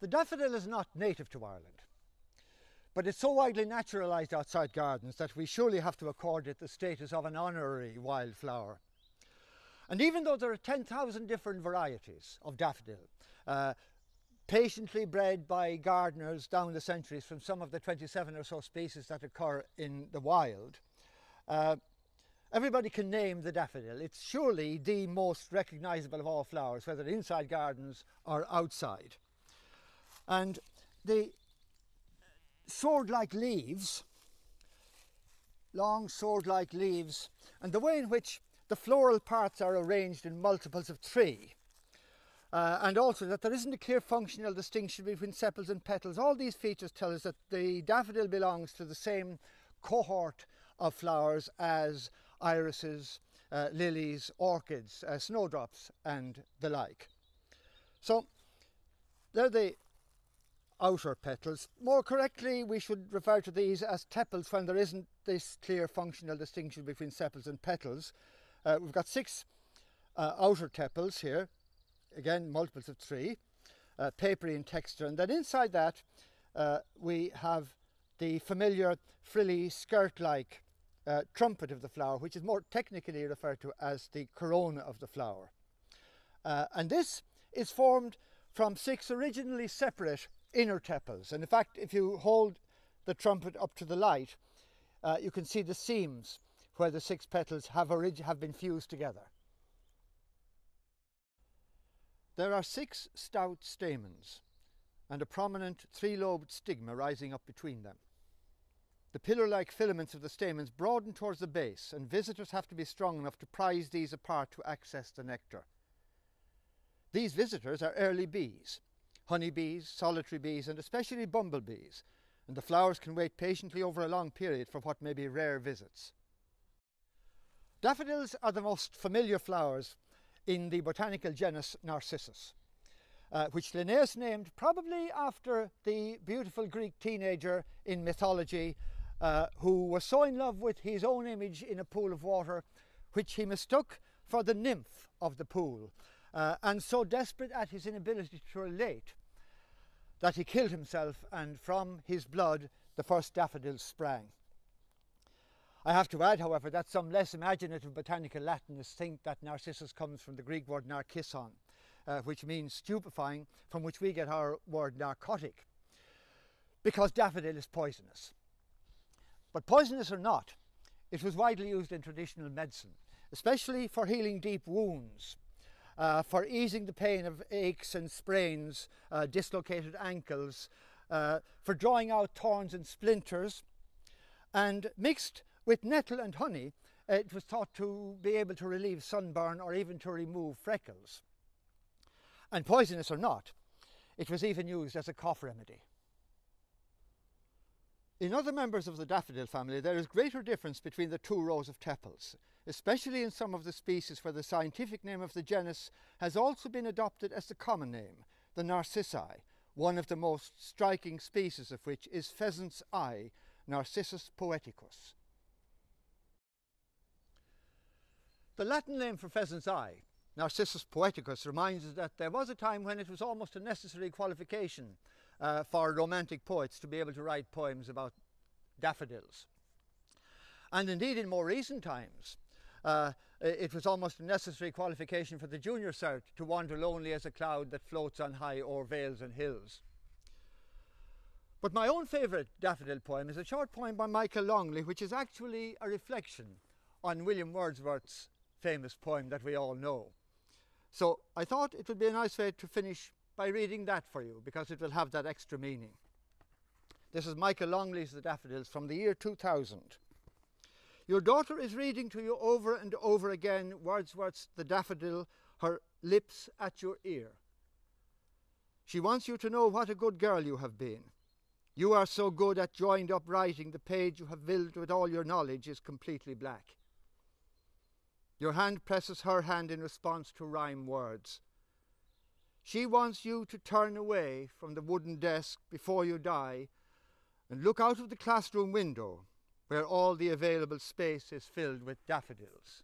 The daffodil is not native to Ireland, but it's so widely naturalised outside gardens that we surely have to accord it the status of an honorary wildflower. And even though there are 10,000 different varieties of daffodil, patiently bred by gardeners down the centuries from some of the 27 or so species that occur in the wild, everybody can name the daffodil. It's surely the most recognisable of all flowers, whether inside gardens or outside. And the sword-like leaves, long sword-like leaves, and the way in which the floral parts are arranged in multiples of three, and also that there isn't a clear functional distinction between sepals and petals. All these features tell us that the daffodil belongs to the same cohort of flowers as irises, lilies, orchids, snowdrops and the like. So they're the outer petals. More correctly, we should refer to these as tepals when there isn't this clear functional distinction between sepals and petals. We've got six outer tepals here, again multiples of three, papery in texture, and then inside that we have the familiar frilly skirt-like trumpet of the flower, which is more technically referred to as the corona of the flower. And this is formed from six originally separate inner tepals, and in fact if you hold the trumpet up to the light you can see the seams where the six petals have been fused together. There are six stout stamens and a prominent three-lobed stigma rising up between them. The pillar-like filaments of the stamens broaden towards the base, and visitors have to be strong enough to prise these apart to access the nectar. These visitors are early bees, honeybees, solitary bees, and especially bumblebees, and the flowers can wait patiently over a long period for what may be rare visits. Daffodils are the most familiar flowers in the botanical genus Narcissus, which Linnaeus named probably after the beautiful Greek teenager in mythology who was so in love with his own image in a pool of water, which he mistook for the nymph of the pool, and so desperate at his inability to relate that he killed himself, and from his blood the first daffodils sprang. I have to add, however, that some less imaginative botanical Latinists think that Narcissus comes from the Greek word narcisson, which means stupefying, from which we get our word narcotic, because daffodil is poisonous. But poisonous or not, it was widely used in traditional medicine, especially for healing deep wounds, for easing the pain of aches and sprains, dislocated ankles, for drawing out thorns and splinters, and mixed with nettle and honey, it was thought to be able to relieve sunburn or even to remove freckles. And poisonous or not, it was even used as a cough remedy. In other members of the daffodil family, there is greater difference between the two rows of tepals, especially in some of the species where the scientific name of the genus has also been adopted as the common name, the Narcissi, one of the most striking species of which is pheasant's eye, Narcissus poeticus. The Latin name for pheasant's eye, Narcissus poeticus, reminds us that there was a time when it was almost a necessary qualification for romantic poets to be able to write poems about daffodils. And indeed in more recent times, it was almost a necessary qualification for the junior cert to wander lonely as a cloud that floats on high o'er vales and hills. But my own favourite daffodil poem is a short poem by Michael Longley, which is actually a reflection on William Wordsworth's famous poem that we all know. So I thought it would be a nice way to finish by reading that for you, because it will have that extra meaning. This is Michael Longley's The Daffodils from the year 2000. Your daughter is reading to you over and over again Wordsworth's The Daffodil, her lips at your ear. She wants you to know what a good girl you have been. You are so good at joined up writing, the page you have filled with all your knowledge is completely black. Your hand presses her hand in response to rhyme words. She wants you to turn away from the wooden desk before you die and look out of the classroom window where all the available space is filled with daffodils.